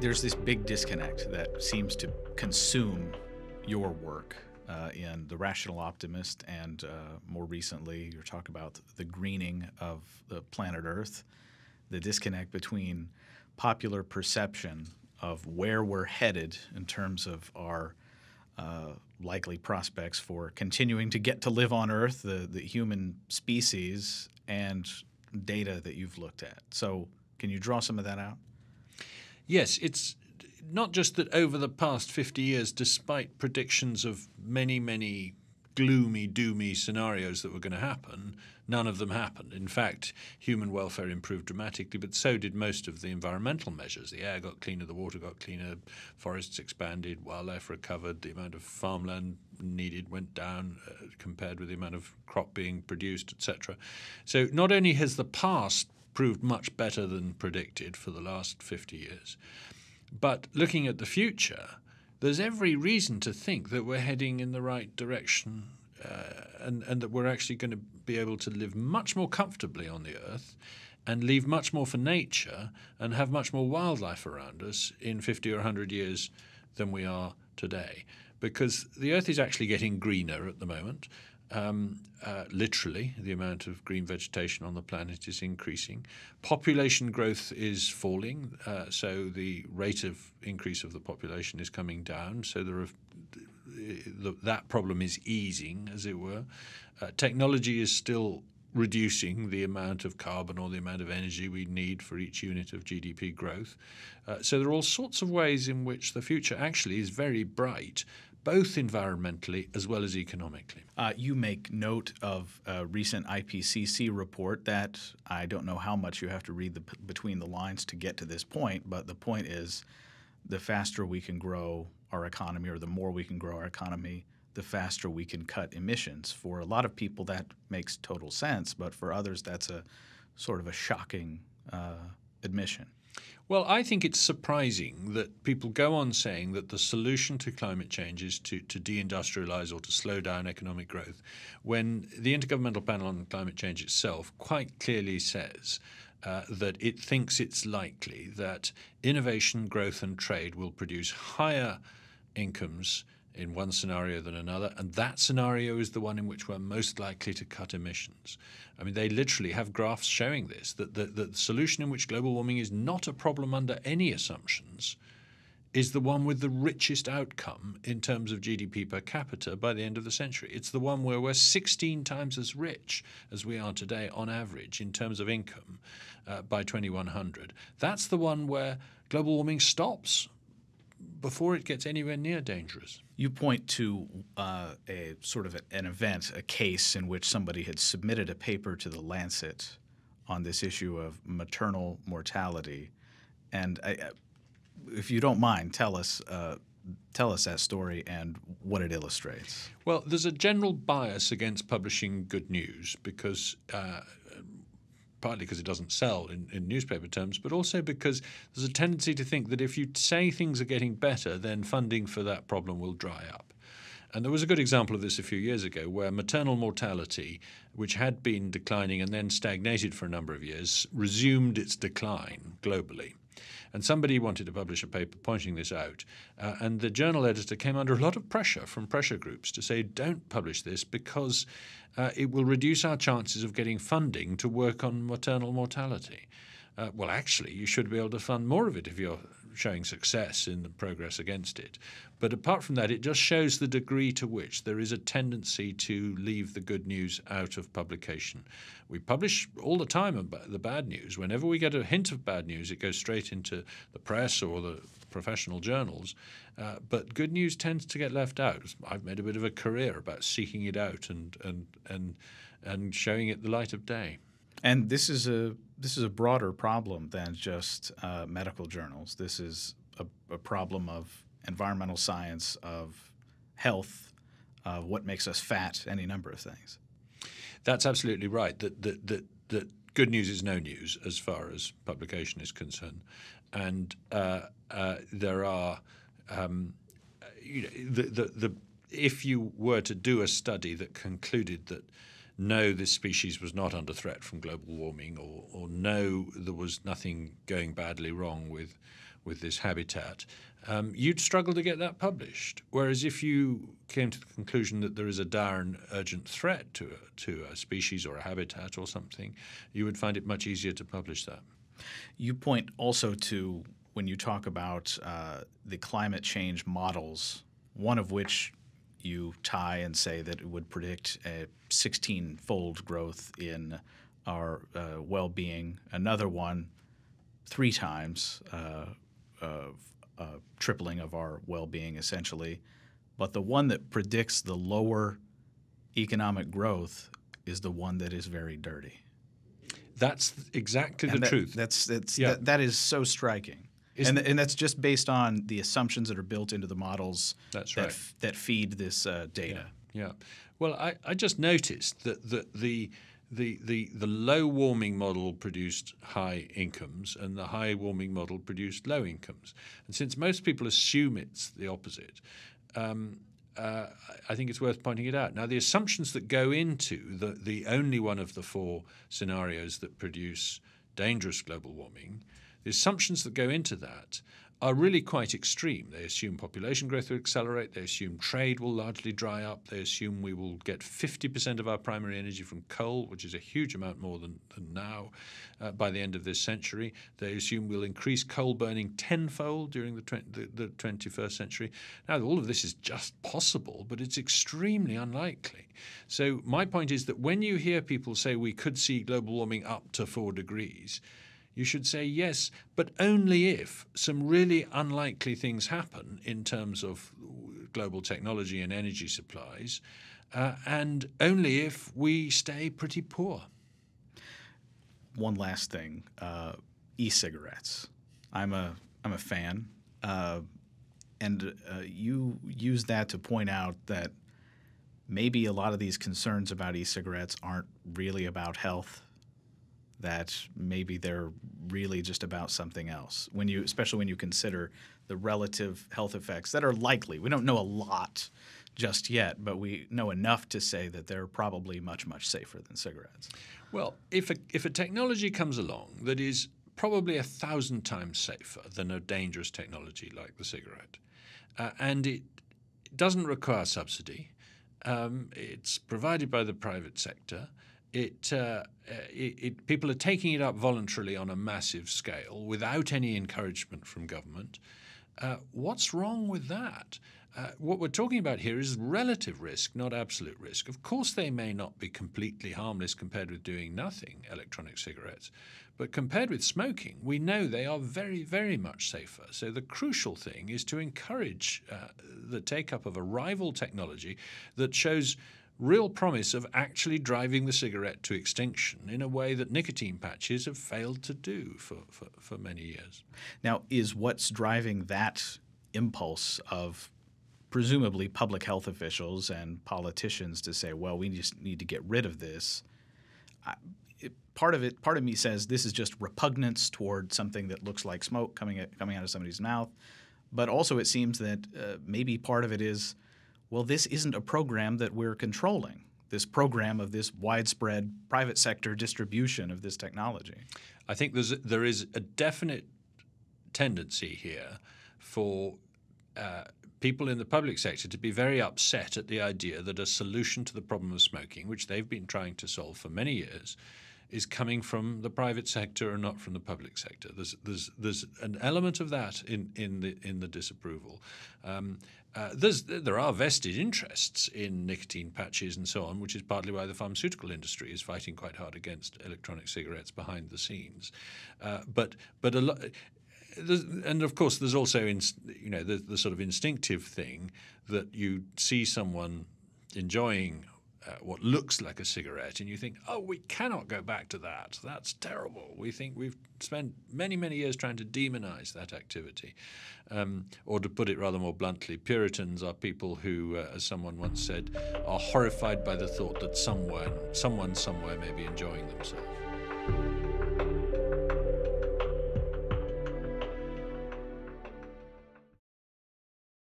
There's this big disconnect that seems to consume your work in The Rational Optimist and more recently you're talking about the greening of the planet Earth, the disconnect between popular perception of where we're headed in terms of our likely prospects for continuing to get to live on Earth, the human species, and data that you've looked at. So can you draw some of that out? Yes, it's not just that over the past 50 years, despite predictions of many, many gloomy, doomy scenarios that were going to happen, none of them happened. In fact, human welfare improved dramatically, but so did most of the environmental measures. The air got cleaner, the water got cleaner, forests expanded, wildlife recovered, the amount of farmland needed went down compared with the amount of crop being produced, etc. So not only has the past proved much better than predicted for the last 50 years. But looking at the future, there's every reason to think that we're heading in the right direction and that we're actually going to be able to live much more comfortably on the Earth and leave much more for nature and have much more wildlife around us in 50 or 100 years than we are today. Because the Earth is actually getting greener at the moment. Literally, the amount of green vegetation on the planet is increasing. Population growth is falling, so the rate of increase of the population is coming down. So that problem is easing, as it were. Technology is still reducing the amount of carbon or the amount of energy we need for each unit of GDP growth. So there are all sorts of ways in which the future actually is very bright, both environmentally as well as economically. You make note of a recent IPCC report that I don't know how much you have to read between the lines to get to this point, but the point is the faster we can grow our economy or the more we can grow our economy, the faster we can cut emissions. For a lot of people that makes total sense, but for others that's a sort of a shocking admission. Well, I think it's surprising that people go on saying that the solution to climate change is to deindustrialize or to slow down economic growth, when the Intergovernmental Panel on Climate Change itself quite clearly says that it thinks it's likely that innovation, growth and trade will produce higher incomes in one scenario than another, and that scenario is the one in which we're most likely to cut emissions. I mean, they literally have graphs showing this, that the solution in which global warming is not a problem under any assumptions is the one with the richest outcome in terms of GDP per capita by the end of the century. It's the one where we're 16 times as rich as we are today on average in terms of income by 2100. That's the one where global warming stops before it gets anywhere near dangerous. You point to a sort of an event, a case in which somebody had submitted a paper to The Lancet on this issue of maternal mortality. And if you don't mind, tell us that story and what it illustrates. Well, there's a general bias against publishing good news because partly because it doesn't sell in newspaper terms, but also because there's a tendency to think that if you say things are getting better, then funding for that problem will dry up. And there was a good example of this a few years ago where maternal mortality, which had been declining and then stagnated for a number of years, resumed its decline globally. And somebody wanted to publish a paper pointing this out. And the journal editor came under a lot of pressure from pressure groups to say, don't publish this because it will reduce our chances of getting funding to work on maternal mortality. Well, actually, you should be able to fund more of it if you're showing success in the progress against it. But apart from that, it just shows the degree to which there is a tendency to leave the good news out of publication. We publish all the time about the bad news. Whenever we get a hint of bad news, it goes straight into the press or the professional journals. But good news tends to get left out. I've made a bit of a career about seeking it out and showing it the light of day. And this is a broader problem than just medical journals. This is a problem of environmental science, of health, of what makes us fat, any number of things. That's absolutely right, that good news is no news as far as publication is concerned. And there are if you were to do a study that concluded that no, this species was not under threat from global warming, or no, there was nothing going badly wrong with this habitat, you'd struggle to get that published. Whereas if you came to the conclusion that there is a dire and urgent threat to a species or a habitat or something, you would find it much easier to publish that. You point also to, when you talk about the climate change models, one of which you tie and say that it would predict a 16-fold growth in our well-being, another one 3 times tripling of our well-being, essentially. But the one that predicts the lower economic growth is the one that is very dirty. That's exactly the truth. That is so striking. And that's just based on the assumptions that are built into the models that feed this data. Yeah. Well, I just noticed that the low warming model produced high incomes and the high warming model produced low incomes. And since most people assume it's the opposite, I think it's worth pointing it out. Now, the assumptions that go into the only one of the 4 scenarios that produce dangerous global warming, the assumptions that go into that are really quite extreme. They assume population growth will accelerate. They assume trade will largely dry up. They assume we will get 50% of our primary energy from coal, which is a huge amount more than now by the end of this century. They assume we'll increase coal burning 10-fold during the 21st century. Now, all of this is just possible, but it's extremely unlikely. So my point is that when you hear people say we could see global warming up to 4 degrees, you should say yes, but only if some really unlikely things happen in terms of global technology and energy supplies, and only if we stay pretty poor. One last thing, e-cigarettes. I'm a fan, and you use that to point out that maybe a lot of these concerns about e-cigarettes aren't really about health, that maybe they're really just about something else, especially when you consider the relative health effects that are likely. We don't know a lot just yet, but we know enough to say that they're probably much, much safer than cigarettes. Well, if a technology comes along that is probably 1,000 times safer than a dangerous technology like the cigarette, and it doesn't require subsidy, it's provided by the private sector, people are taking it up voluntarily on a massive scale without any encouragement from government. What's wrong with that? What we're talking about here is relative risk, not absolute risk. Of course, they may not be completely harmless compared with doing nothing, electronic cigarettes, but compared with smoking, we know they are very, very much safer. So the crucial thing is to encourage the take-up of a rival technology that shows real promise of actually driving the cigarette to extinction in a way that nicotine patches have failed to do for many years. Now, is what's driving that impulse of presumably public health officials and politicians to say, well, we just need to get rid of this? Part of me says this is just repugnance toward something that looks like smoke coming out of somebody's mouth. But also it seems that maybe part of it is, well, this isn't a program that we're controlling, this program of this widespread private sector distribution of this technology. I think there is a definite tendency here for people in the public sector to be very upset at the idea that a solution to the problem of smoking, which they've been trying to solve for many years, is coming from the private sector and not from the public sector. There's an element of that in the disapproval. There are vested interests in nicotine patches and so on, which is partly why the pharmaceutical industry is fighting quite hard against electronic cigarettes behind the scenes. And of course, there's also the sort of instinctive thing that you see someone enjoying what looks like a cigarette, and you think, oh, we cannot go back to that. That's terrible. We think we've spent many, many years trying to demonize that activity. Or to put it rather more bluntly, Puritans are people who, as someone once said, are horrified by the thought that someone somewhere may be enjoying themselves.